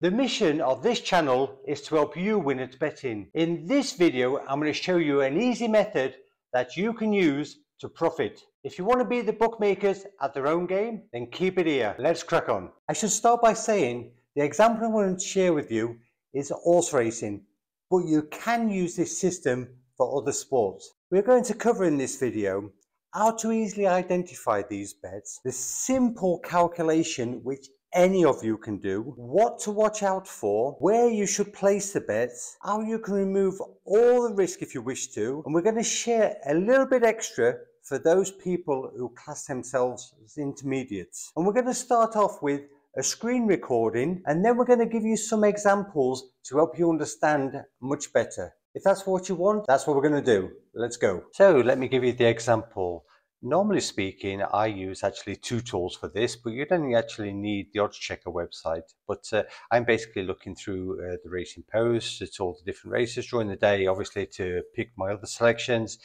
The mission of this channel is to help you win at betting. In this video, I'm going to show you an easy method that you can use to profit. If you want to beat the bookmakers at their own game, then keep it here. Let's crack on. I should start by saying the example I'm going to share with you is horse racing, but you can use this system for other sports. We're going to cover in this video how to easily identify these bets, the simple calculation which any of you can do, what to watch out for, where you should place the bets, how you can remove all the risk if you wish to, and we're going to share a little bit extra for those people who class themselves as intermediates. And we're going to start off with a screen recording, and then we're going to give you some examples to help you understand much better. If that's what you want, that's what we're going to do. Let's go. So let me give you the example. Normally speaking, I use actually two tools for this, but you don't actually need the Odds Checker website. But I'm basically looking through the racing posts. It's all the different races during the day, obviously, to pick my other selections.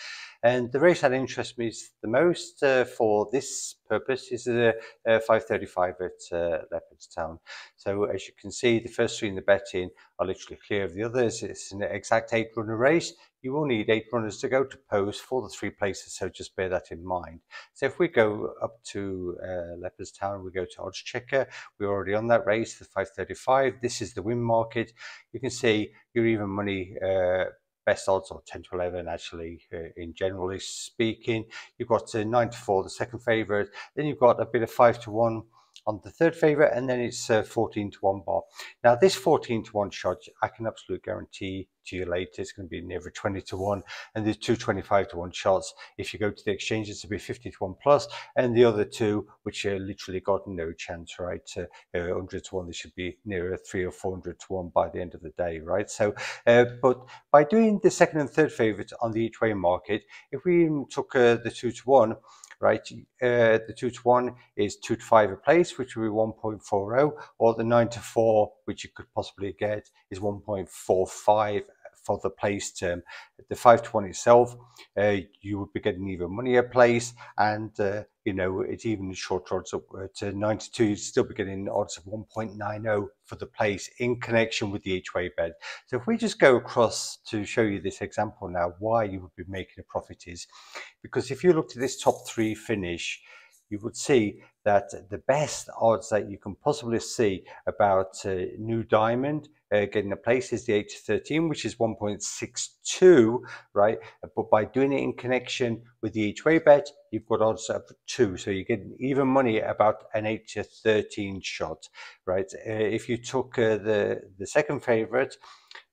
And the race that interests me the most for this purpose is the 535 at Leopardstown. So as you can see, the first three in the betting are literally clear of the others. It's an exact 8-runner race. You will need 8 runners to go to post for the 3 places, so just bear that in mind. So if we go up to Leopardstown, we go to Odds Checker. We're already on that race, the 535. This is the win market. You can see your even money best odds, or 10 to 11 actually, in generally speaking. You've got 9 to 4, the second favourite. Then you've got a bit of 5 to 1. On the third favourite, and then it's 14 to 1 bar. Now this 14 to 1 shot, I can absolutely guarantee to you later it's going to be nearly 20 to 1, and there's 2 25 to 1 shots. If you go to the exchange, it's to be 50 to 1 plus, and the other two, which are literally got no chance, right? 100 to 1, they should be nearer 300 or 400 to 1 by the end of the day, right? So, but by doing the second and third favourites on the each way market, if we even took the 2 to 1, right, the 2 to 1 is 2 to 5 a place, which would be 1.40, or the 9 to 4, which you could possibly get, is 1.45 for the place term. The 5 to 1 itself, you would be getting even money a place, and you know, it's even short odds up to 9 to 2. You'd still be getting odds of 1.90 for the place in connection with the each way bet. So if we just go across to show you this example now, why you would be making a profit is because if you looked at this top 3 finish, you would see that the best odds that you can possibly see about New Diamond getting a place is the 8 to 13, which is 1.62, right? But by doing it in connection with the each way bet, you've got odds up 2. So you get even money about an 8 to 13 shot, right? If you took the second favorite,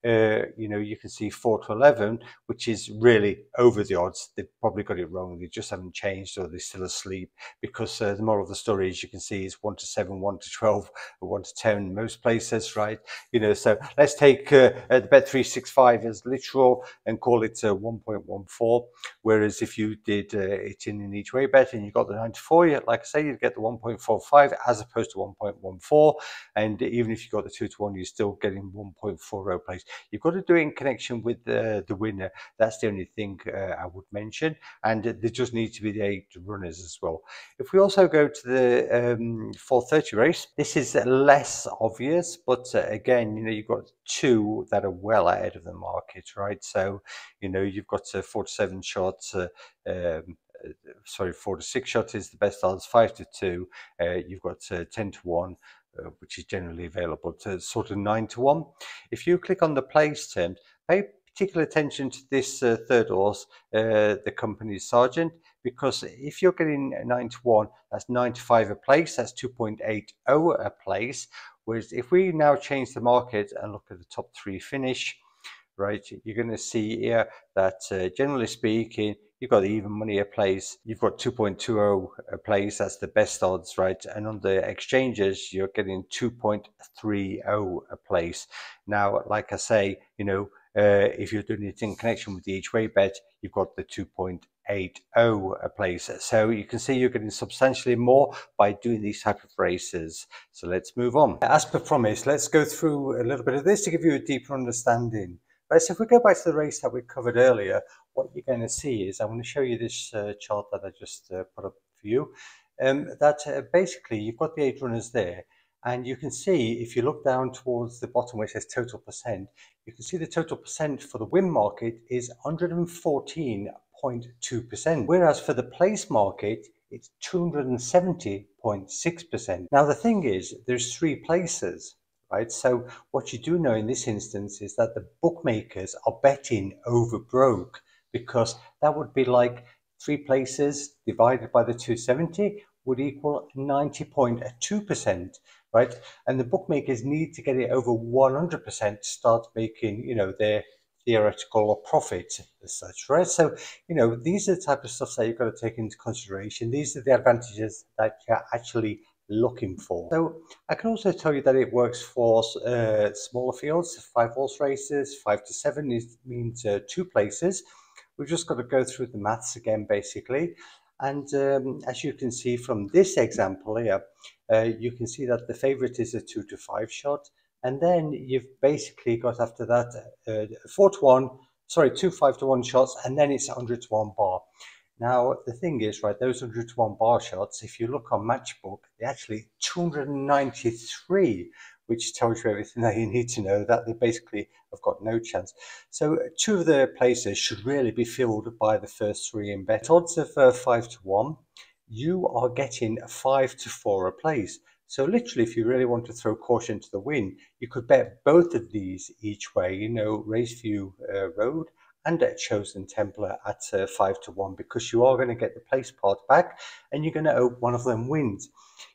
you know, you can see 4 to 11, which is really over the odds. They've probably got it wrong. They just haven't changed, or they're still asleep, because the moral of the story, as you can see, is 1 to 7, 1 to 12, or 1 to 10 in most places, right? You know, so let's take the Bet365 as literal and call it 1.14. Whereas if you did it in an each way bet and you got the 9 to 4, like I say, you'd get the 1.45 as opposed to 1.14. And even if you got the 2 to 1, you're still getting 1.40 place. You've got to do it in connection with the winner. That's the only thing I would mention. And there just need to be the 8 runners as well. If we also go to the 430 race, this is less obvious, but again, you know, you've got 2 that are well ahead of the market, right? So, you know, you've got 4 to 7 shots, sorry, 4 to 6 shots is the best odds, 5 to 2, you've got 10 to 1, which is generally available, to sort of 9 to 1. If you click on the place terms, pay particular attention to this third horse, the Company Sergeant, because if you're getting 9 to 1, that's 9 to 5 a place, that's 2.80 a place. Whereas if we now change the market and look at the top 3 finish, right, you're going to see here that generally speaking, you've got the even money a place, you've got 2.20 a place, that's the best odds, right? And on the exchanges, you're getting 2.30 a place. Now, like I say, you know, if you're doing it in connection with the each way bet, you've got the 2.80 a place. So you can see you're getting substantially more by doing these type of races. So let's move on. As per promise, let's go through a little bit of this to give you a deeper understanding. Right, so if we go back to the race that we covered earlier, what you're going to see is, I'm going to show you this chart that I just put up for you, that basically you've got the 8 runners there, And you can see, if you look down towards the bottom where it says total percent, you can see the total percent for the win market is 114.2%, whereas for the place market, it's 270.6%. Now, the thing is, there's three places, right? So what you do know in this instance is that the bookmakers are betting over broke, because that would be like three places divided by the 270 would equal 90.2%, right? And the bookmakers need to get it over 100% to start making, you know, their theoretical or profit as such, right? So, you know, these are the type of stuff that you've got to take into consideration. These are the advantages that you're actually looking for. So I can also tell you that it works for smaller fields. 5 horse races, 5 to 7 means 2 places. We've just got to go through the maths again, basically. And as you can see from this example here, you can see that the favorite is a 2 to 5 shot. And then you've basically got after that 2 5 to 1 shots, and then it's 100 to 1 bar. Now, the thing is, right, those 100 to 1 bar shots, if you look on Matchbook, they're actually 293, which tells you everything that you need to know, that they basically have got no chance. So 2 of the places should really be filled by the first 3 in bet. At odds of 5 to 1, you are getting 5 to 4 a place. So literally, if you really want to throw caution to the wind, you could bet both of these each way, you know, Raceview Road and a Chosen Templar at 5 to 1, because you are going to get the place part back and you're going to hope one of them wins.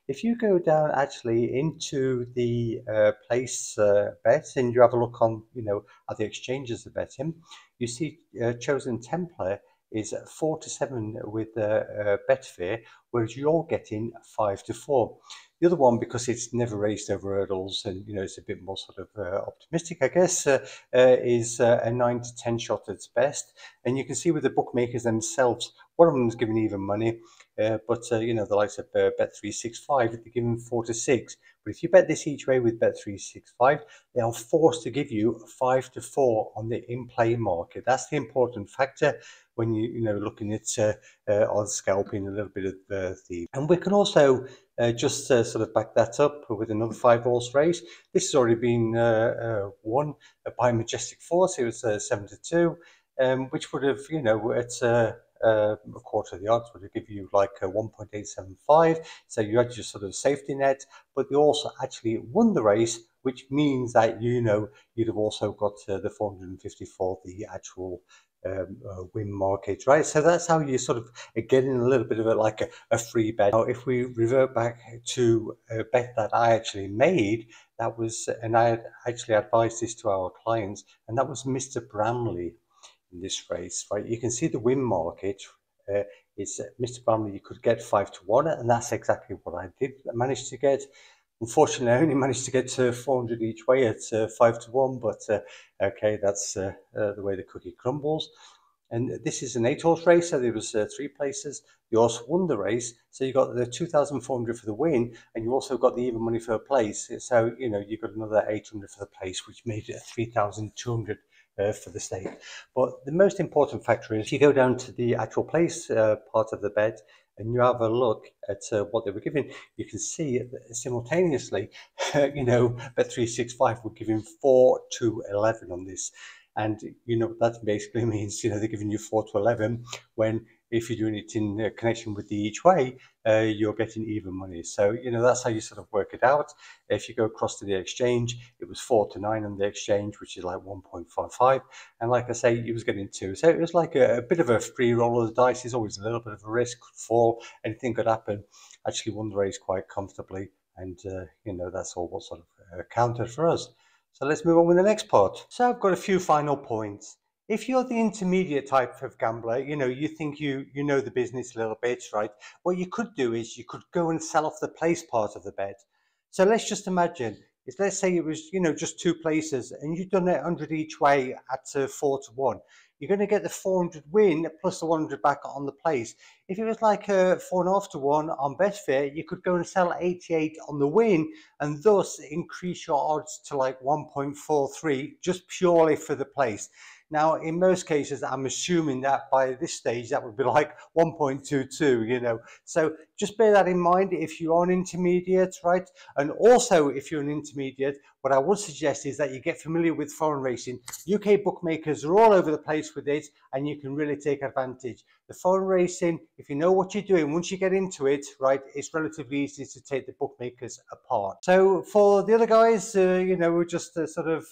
If you go down actually into the place bet and you have a look on, you know, at the exchanges that bet him, you see Chosen Templar is 4 to 7 with Betfair, whereas you're getting 5 to 4. The other one, because it's never raced over hurdles and, you know, it's a bit more sort of optimistic, I guess, is a 9 to 10 shot at its best. And you can see with the bookmakers themselves, one of them is giving even money, but you know, the likes of Bet365, they're giving 4 to 6. But if you bet this each way with Bet365, they are forced to give you 5 to 4 on the in-play market. That's the important factor when you know, looking at odds scalping, a little bit of the. And we can also just sort of back that up with another 5 horse race. This has already been won by Majestic Force. It was 7 to 2, which would have, you know, at a quarter of the odds would have given you like 1.875. So you had your sort of safety net, but you also actually won the race, which means that, you know, you'd have also got the 454, the actual win market, right? So that's how you sort of getting a little bit of it like a free bet. Now, if we revert back to a bet that I actually made, that was, and I actually advised this to our clients, and that was Mr. Bramley in this race, right? You can see the win market is Mr. Bramley. You could get 5 to 1, and that's exactly what I did manage to get. Unfortunately, I only managed to get to 400 each way at 5 to 1, but okay, that's the way the cookie crumbles. And this is an 8 horse race, so there was 3 places. You also won the race, so you got the 2,400 for the win, and you also got the even money for a place. So, you know, you got another 800 for the place, which made it 3,200 for the stake. But the most important factor is, if you go down to the actual place part of the bet, and you have a look at what they were giving, you can see simultaneously, you know, Bet365 were giving 4 to 11 on this. And, you know, that basically means, you know, they're giving you 4 to 11 when, if you're doing it in connection with the each way, you're getting even money. So, you know, that's how you sort of work it out. If you go across to the exchange, it was 4 to 9 on the exchange, which is like 1.55. And like I say, it was getting 2. So it was like a bit of a free roll of the dice. There's always a little bit of a risk, could fall, anything could happen. Actually won the race quite comfortably. And, you know, that's all what sort of counted for us. So let's move on with the next part. So I've got a few final points. If you're the intermediate type of gambler, you know, you think you know the business a little bit, right? What you could do is you could go and sell off the place part of the bet. So let's just imagine, let's say it was, you know, just 2 places and you've done it 100 each way at 4 to 1. You're going to get the 400 win plus the 100 back on the place. If it was like 4.5 to 1 on Betfair, you could go and sell 88 on the win and thus increase your odds to like 1.43 just purely for the place. Now, in most cases, I'm assuming that by this stage, that would be like 1.22, you know. So just bear that in mind if you're on intermediates, right? And also, if you're an intermediate, what I would suggest is that you get familiar with foreign racing. UK bookmakers are all over the place with it, and you can really take advantage. The foreign racing, if you know what you're doing, once you get into it, right, it's relatively easy to take the bookmakers apart. So for the other guys, you know, we're just sort of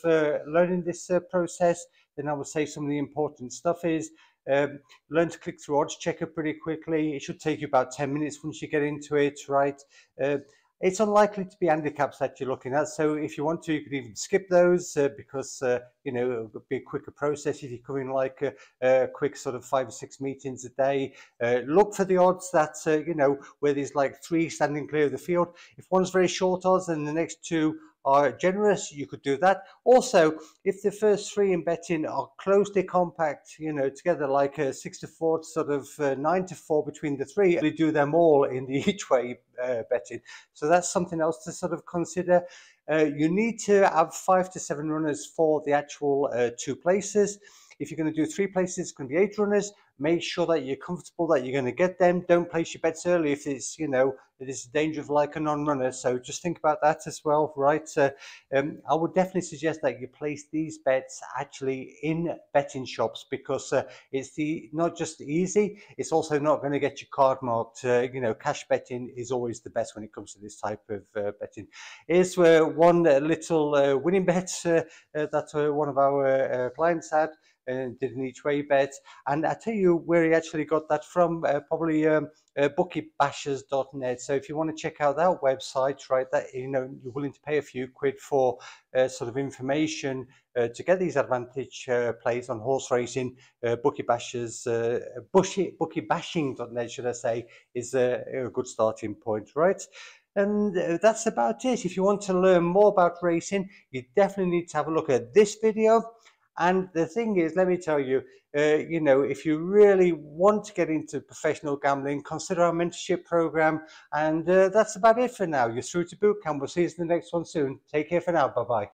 learning this process, then I would say some of the important stuff is learn to click through Odds Checker pretty quickly. It should take you about 10 minutes once you get into it, right? It's unlikely to be handicaps that you're looking at, so if you want to, you could even skip those because, you know, it would be a quicker process if you come in like a quick sort of 5 or 6 meetings a day. Look for the odds that, you know, where there's like 3 standing clear of the field. If one's very short odds and the next 2 are generous, you could do that. Also, if the first 3 in betting are closely compact, you know, together like a 6 to 4 sort of 9 to 4 between the 3, they do them all in the each way betting. So that's something else to sort of consider. You need to have 5 to 7 runners for the actual 2 places. If you're going to do 3 places, it's going to be 8 runners. Make sure that you're comfortable that you're going to get them. Don't place your bets early if it's, you know, there's danger of like a non-runner. So just think about that as well, right? I would definitely suggest that you place these bets actually in betting shops because it's not just easy, it's also not going to get your card marked. You know, cash betting is always the best when it comes to this type of betting. Here's one little winning bet that one of our clients had. And did an each way bet, and I tell you where he actually got that from, probably BookieBashers.net. So if you want to check out that website, right, that, you know, you're willing to pay a few quid for sort of information to get these advantage plays on horse racing, BookieBashing.net, should I say, is a good starting point, right? And that's about it. If you want to learn more about racing, you definitely need to have a look at this video. And the thing is, let me tell you, you know, if you really want to get into professional gambling, consider our mentorship program. And that's about it for now. You're through to boot camp. We'll see you in the next one soon. Take care for now. Bye-bye.